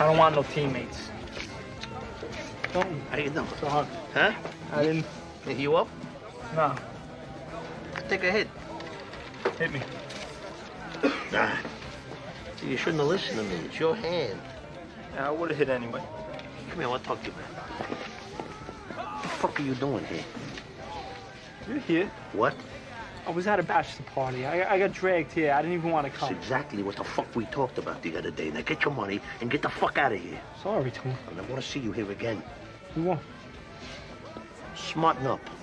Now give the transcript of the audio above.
I don't want no teammates. Tony, how you doing? It's a hug. Huh? I didn't. Hit you up? No. Take a hit. Hit me. Ah. You shouldn't have listened to me. It's your hand. Yeah, I would have hit anyway. Come here, I want to talk to you about it. What the fuck are you doing here? You're here. What? I was at a bachelor party. I got dragged here. I didn't even want to come. That's exactly what the fuck we talked about the other day. Now get your money and get the fuck out of here. Sorry, Tony. I don't want to see you here again. You won't. Smarten up.